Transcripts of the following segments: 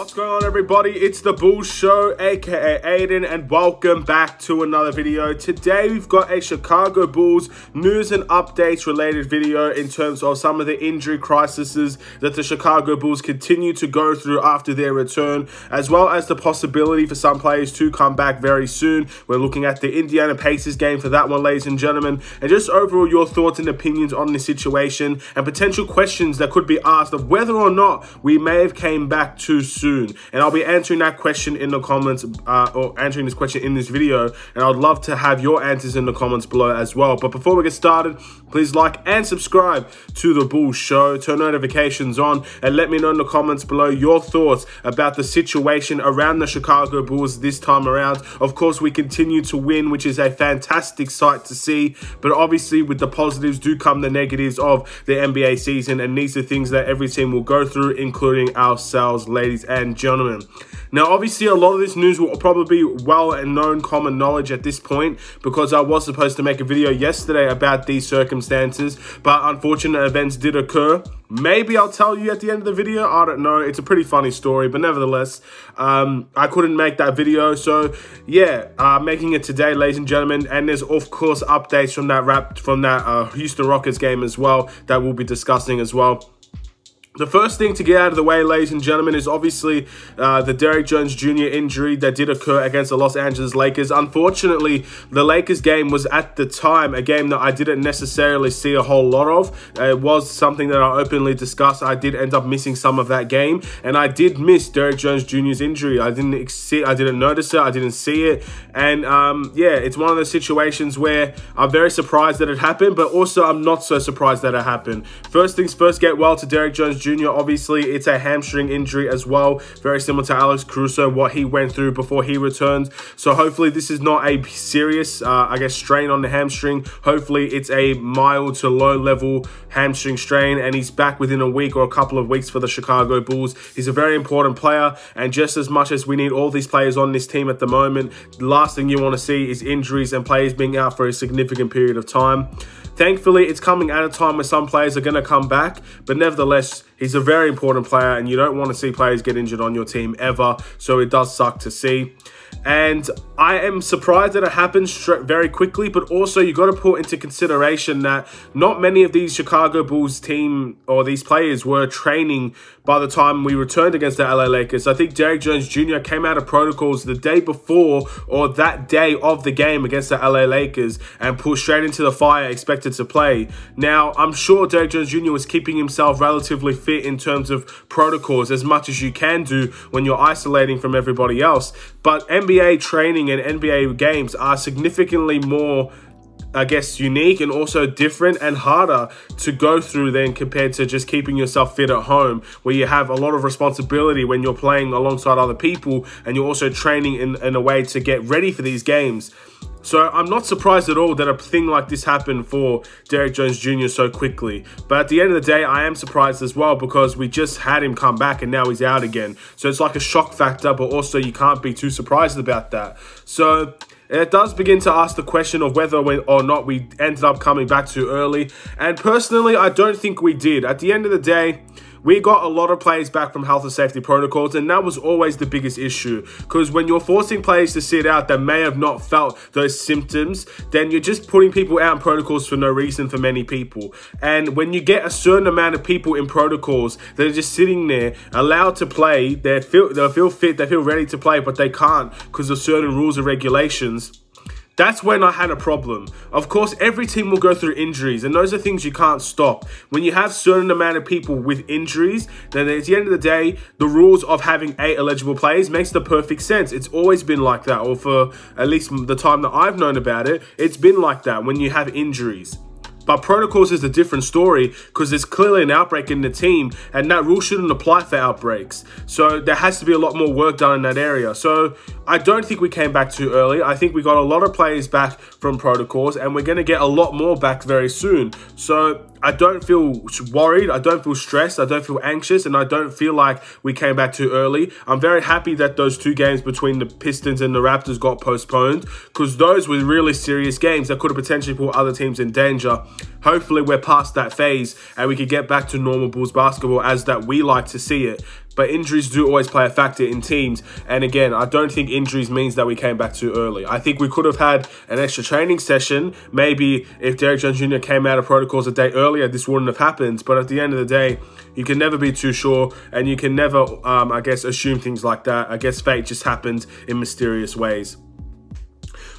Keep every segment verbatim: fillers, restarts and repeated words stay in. What's going on, everybody? It's the Bulls Show, aka Aiden, and welcome back to another video. Today we've got a Chicago Bulls news and updates related video in terms of some of the injury crises that the Chicago Bulls continue to go through after their return, as well as the possibility for some players to come back very soon. We're looking at the Indiana Pacers game for that one, ladies and gentlemen, and just overall your thoughts and opinions on this situation and potential questions that could be asked of whether or not we may have came back too soon. Soon. And I'll be answering that question in the comments, uh, or answering this question in this video, and I'd love to have your answers in the comments below as well. But before we get started, please like and subscribe to The Bulls Show, turn notifications on, and let me know in the comments below your thoughts about the situation around the Chicago Bulls this time around. Of course, we continue to win, which is a fantastic sight to see, but obviously with the positives do come the negatives of the N B A season, and these are things that every team will go through, including ourselves, ladies and gentlemen. Now, obviously, a lot of this news will probably be well and known common knowledge at this point, because I was supposed to make a video yesterday about these circumstances, but unfortunate events did occur. Maybe I'll tell you at the end of the video. I don't know. It's a pretty funny story, but nevertheless, um, I couldn't make that video. So yeah, uh, making it today, ladies and gentlemen. And there's of course updates from that wrap from that uh, Houston Rockets game as well that we'll be discussing as well. The first thing to get out of the way, ladies and gentlemen, is obviously uh, the Derrick Jones Junior injury that did occur against the Los Angeles Lakers. Unfortunately, the Lakers game was at the time a game that I didn't necessarily see a whole lot of. It was something that I openly discussed. I did end up missing some of that game, and I did miss Derrick Jones Junior's injury. I didn't see, I didn't notice it. I didn't see it, and um, yeah, it's one of those situations where I'm very surprised that it happened, but also I'm not so surprised that it happened. First things first, get well to Derrick Jones Junior Obviously, it's a hamstring injury as well, very similar to Alex Caruso, what he went through before he returned. So hopefully this is not a serious, uh, I guess, strain on the hamstring. Hopefully it's a mild to low level hamstring strain, and he's back within a week or a couple of weeks for the Chicago Bulls. He's a very important player, and just as much as we need all these players on this team at the moment, the last thing you want to see is injuries and players being out for a significant period of time. Thankfully, it's coming at a time where some players are going to come back, but nevertheless, he's a very important player, and you don't want to see players get injured on your team ever, so it does suck to see. And I am surprised that it happened very quickly, but also you got to put into consideration that not many of these Chicago Bulls team or these players were training by the time we returned against the L A Lakers. I think Derrick Jones Junior came out of protocols the day before or that day of the game against the L A Lakers and pushed straight into the fire, expected to play. Now, I'm sure Derrick Jones Junior was keeping himself relatively fit in terms of protocols, as much as you can do when you're isolating from everybody else, but N B A training and N B A games are significantly more, I guess, unique and also different and harder to go through than compared to just keeping yourself fit at home, where you have a lot of responsibility when you're playing alongside other people and you're also training in, in a way to get ready for these games. So I'm not surprised at all that a thing like this happened for Derrick Jones Junior so quickly. But at the end of the day, I am surprised as well, because we just had him come back and now he's out again. So it's like a shock factor, but also you can't be too surprised about that. So it does begin to ask the question of whether or not we ended up coming back too early. And personally, I don't think we did. At the end of the day, we got a lot of players back from health and safety protocols, and that was always the biggest issue, because when you're forcing players to sit out that may have not felt those symptoms, then you're just putting people out in protocols for no reason for many people. And when you get a certain amount of people in protocols that are just sitting there, allowed to play, they feel, they feel fit, they feel ready to play, but they can't because of certain rules and regulations, that's when I had a problem. Of course, every team will go through injuries, and those are things you can't stop. When you have a certain amount of people with injuries, then at the end of the day, the rules of having eight eligible players makes the perfect sense. It's always been like that, or for at least the time that I've known about it, it's been like that when you have injuries. But protocols is a different story, because there's clearly an outbreak in the team, and that rule shouldn't apply for outbreaks. So there has to be a lot more work done in that area. So I don't think we came back too early. I think we got a lot of players back from protocols, and we're going to get a lot more back very soon. So I don't feel worried, I don't feel stressed, I don't feel anxious, and I don't feel like we came back too early. I'm very happy that those two games between the Pistons and the Raptors got postponed, because those were really serious games that could have potentially put other teams in danger. hopefully we're past that phase and we can get back to normal Bulls basketball as that we like to see it. But injuries do always play a factor in teams. And again, I don't think injuries means that we came back too early. I think we could have had an extra training session. Maybe if Derrick Jones Junior came out of protocols a day earlier, this wouldn't have happened. But at the end of the day, you can never be too sure. And you can never, um, I guess, assume things like that. I guess fate just happens in mysterious ways.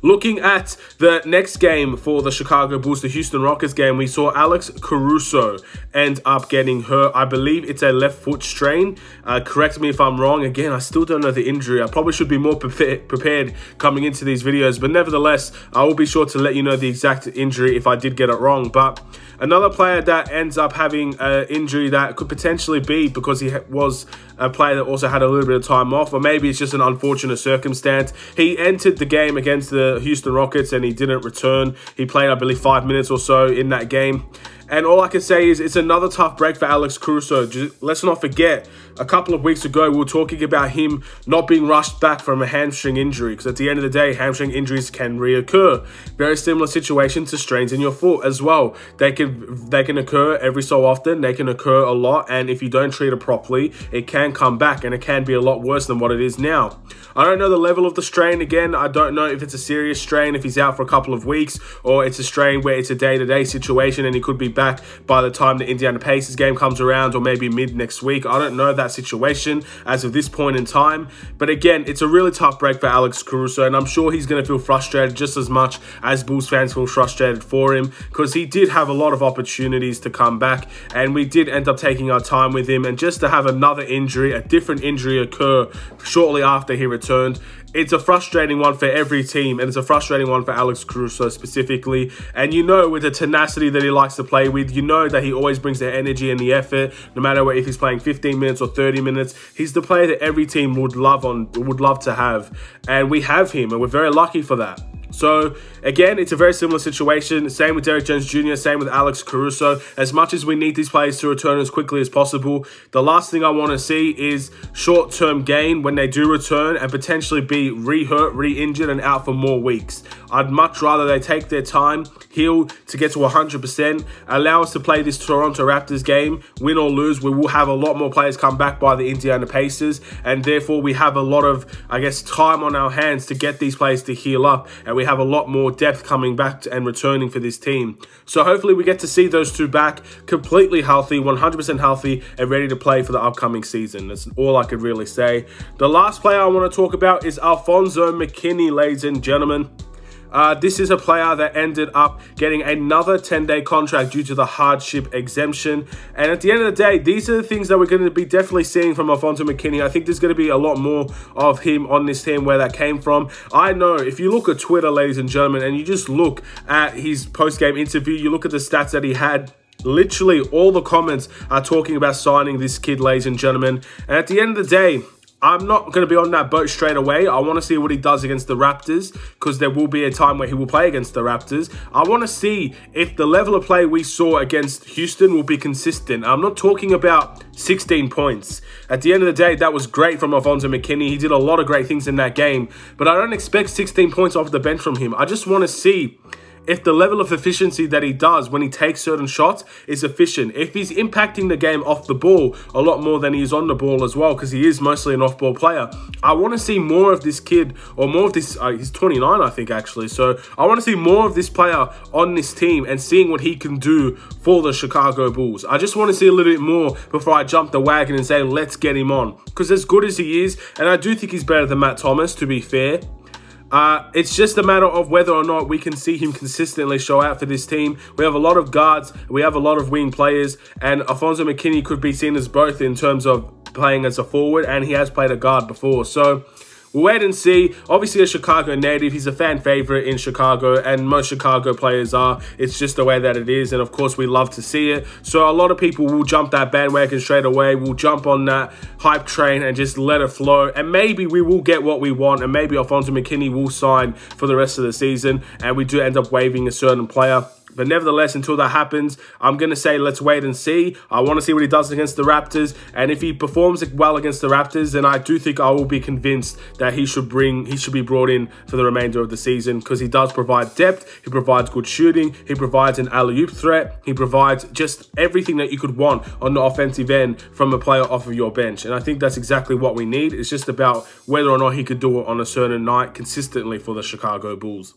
Looking at the next game for the Chicago Bulls, the Houston Rockets game, we saw Alex Caruso end up getting hurt. I believe it's a left foot strain. Uh, correct me if I'm wrong. Again, I still don't know the injury. I probably should be more pre prepared coming into these videos. But nevertheless, I will be sure to let you know the exact injury if I did get it wrong. But another player that ends up having an injury that could potentially be because he was a player that also had a little bit of time off, or maybe it's just an unfortunate circumstance. He entered the game against the Houston Rockets and he didn't return. He played, I believe, five minutes or so in that game. And all I can say is it's another tough break for Alex Caruso. Just, let's not forget, a couple of weeks ago, we were talking about him not being rushed back from a hamstring injury, because at the end of the day, hamstring injuries can reoccur. Very similar situation to strains in your foot as well. They can, they can occur every so often. They can occur a lot. And if you don't treat it properly, it can come back and it can be a lot worse than what it is now. I don't know the level of the strain. Again, I don't know if it's a serious strain, if he's out for a couple of weeks, or it's a strain where it's a day-to-day situation and he could be back by the time the Indiana Pacers game comes around, or maybe mid next week. I don't know that situation as of this point in time, but again, it's a really tough break for Alex Caruso, and I'm sure he's going to feel frustrated just as much as Bulls fans feel frustrated for him, because he did have a lot of opportunities to come back and we did end up taking our time with him, and just to have another injury, a different injury occur shortly after he returned, it's a frustrating one for every team, and it's a frustrating one for Alex Caruso specifically. And you know, with the tenacity that he likes to play with, you know that he always brings the energy and the effort, no matter if he's playing fifteen minutes or thirty minutes. He's the player that every team would love on, would love to have, and we have him, and we're very lucky for that. So again, it's a very similar situation. Same with Derrick Jones Junior, same with Alex Caruso. As much as we need these players to return as quickly as possible, the last thing I want to see is short-term gain when they do return and potentially be re-hurt, re-injured and out for more weeks. I'd much rather they take their time, heal to get to one hundred percent, allow us to play this Toronto Raptors game. Win or lose, we will have a lot more players come back by the Indiana Pacers, and therefore we have a lot of, I guess, time on our hands to get these players to heal up, and we have a lot more depth coming back and returning for this team. So hopefully we get to see those two back completely healthy, one hundred percent healthy and ready to play for the upcoming season. That's all I could really say. The last player I want to talk about is Alfonzo McKinnie, ladies and gentlemen. Uh, this is a player that ended up getting another ten-day contract due to the hardship exemption. And at the end of the day, these are the things that we're going to be definitely seeing from Alfonzo McKinnie. I think there's going to be a lot more of him on this team, where that came from. I know if you look at Twitter, ladies and gentlemen, and you just look at his post-game interview, you look at the stats that he had, literally all the comments are talking about signing this kid, ladies and gentlemen. And at the end of the day, I'm not going to be on that boat straight away. I want to see what he does against the Raptors, because there will be a time where he will play against the Raptors. I want to see if the level of play we saw against Houston will be consistent. I'm not talking about sixteen points. At the end of the day, that was great from Alfonzo McKinnie. He did a lot of great things in that game, but I don't expect sixteen points off the bench from him. I just want to see if the level of efficiency that he does when he takes certain shots is efficient. If he's impacting the game off the ball a lot more than he is on the ball as well, because he is mostly an off-ball player. I want to see more of this kid, or more of this, uh, he's twenty-nine, I think, actually. So I want to see more of this player on this team and seeing what he can do for the Chicago Bulls. I just want to see a little bit more before I jump the wagon and say, let's get him on. Because as good as he is, and I do think he's better than Matt Thomas, to be fair, Uh, it's just a matter of whether or not we can see him consistently show out for this team. We have a lot of guards, we have a lot of wing players, and Alfonzo McKinnie could be seen as both in terms of playing as a forward, and he has played a guard before. So we'll wait and see. Obviously a Chicago native, he's a fan favorite in Chicago, and most Chicago players are. It's just the way that it is, and of course we love to see it. So a lot of people will jump that bandwagon straight away, will jump on that hype train and just let it flow, and maybe we will get what we want, and maybe Alfonzo McKinnie will sign for the rest of the season and we do end up waiving a certain player. But nevertheless, until that happens, I'm going to say let's wait and see. I want to see what he does against the Raptors. And if he performs well against the Raptors, then I do think I will be convinced that he should bring, he should be brought in for the remainder of the season, because he does provide depth, he provides good shooting, he provides an alley-oop threat, he provides just everything that you could want on the offensive end from a player off of your bench. And I think that's exactly what we need. It's just about whether or not he could do it on a certain night consistently for the Chicago Bulls.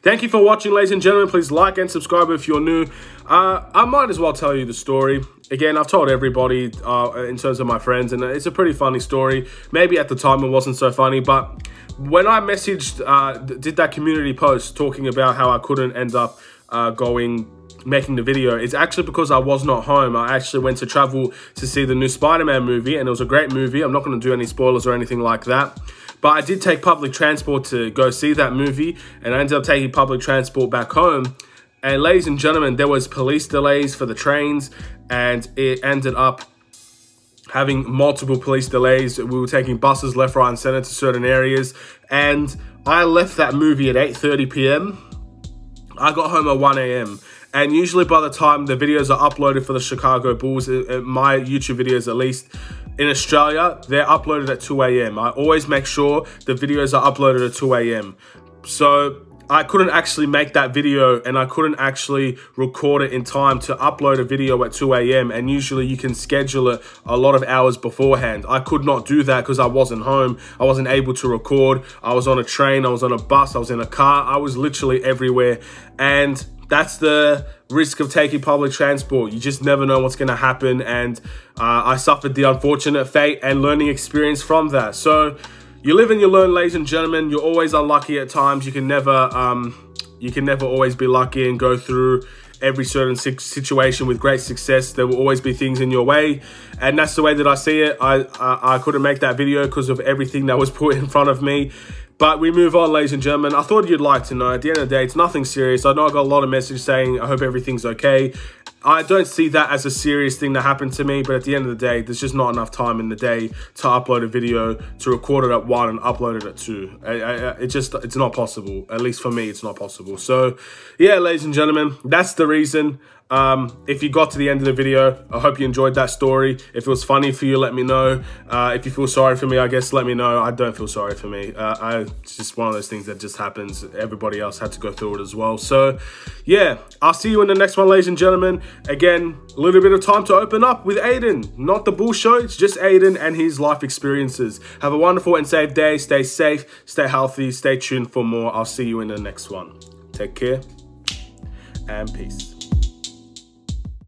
Thank you for watching, ladies and gentlemen. Please like and subscribe if you're new. Uh, I might as well tell you the story. Again, I've told everybody uh, in terms of my friends, and it's a pretty funny story. Maybe at the time it wasn't so funny, but when I messaged, uh, did that community post talking about how I couldn't end up uh, going... making the video, it's actually because I was not home. I actually went to travel to see the new Spider-Man movie, and it was a great movie. I'm not going to do any spoilers or anything like that, but I did take public transport to go see that movie, and I ended up taking public transport back home. And ladies and gentlemen, there was police delays for the trains, and it ended up having multiple police delays. We were taking buses left, right and center to certain areas, and I left that movie at eight thirty p m I got home at one a m And usually by the time the videos are uploaded for the Chicago Bulls, my YouTube videos at least, in Australia, they're uploaded at two a m I always make sure the videos are uploaded at two a m So I couldn't actually make that video, and I couldn't actually record it in time to upload a video at two a m And usually you can schedule it a lot of hours beforehand. I could not do that because I wasn't home. I wasn't able to record. I was on a train. I was on a bus. I was in a car. I was literally everywhere. And that's the risk of taking public transport. You just never know what's going to happen. And uh, I suffered the unfortunate fate and learning experience from that. So you live and you learn, ladies and gentlemen. You're always unlucky at times. You can never, um, you can never always be lucky and go through every certain situation with great success. There will always be things in your way, and that's the way that I see it. I, I, I couldn't make that video because of everything that was put in front of me. But we move on, ladies and gentlemen. I thought you'd like to know. At the end of the day, it's nothing serious. I know I got a lot of messages saying, I hope everything's okay. I don't see that as a serious thing that happened to me, but at the end of the day, there's just not enough time in the day to upload a video, to record it at one and upload it at two. I, I, it just, it's not possible. At least for me, it's not possible. So yeah, ladies and gentlemen, that's the reason. Um, if you got to the end of the video, I hope you enjoyed that story. If it was funny for you, let me know. Uh, if you feel sorry for me, I guess let me know. I don't feel sorry for me. Uh, I, it's just one of those things that just happens. Everybody else had to go through it as well. So yeah, I'll see you in the next one, ladies and gentlemen. Again, a little bit of time to open up with Aiden. Not the Bull Show, it's just Aiden and his life experiences. Have a wonderful and safe day. Stay safe, stay healthy, stay tuned for more. I'll see you in the next one. Take care and peace.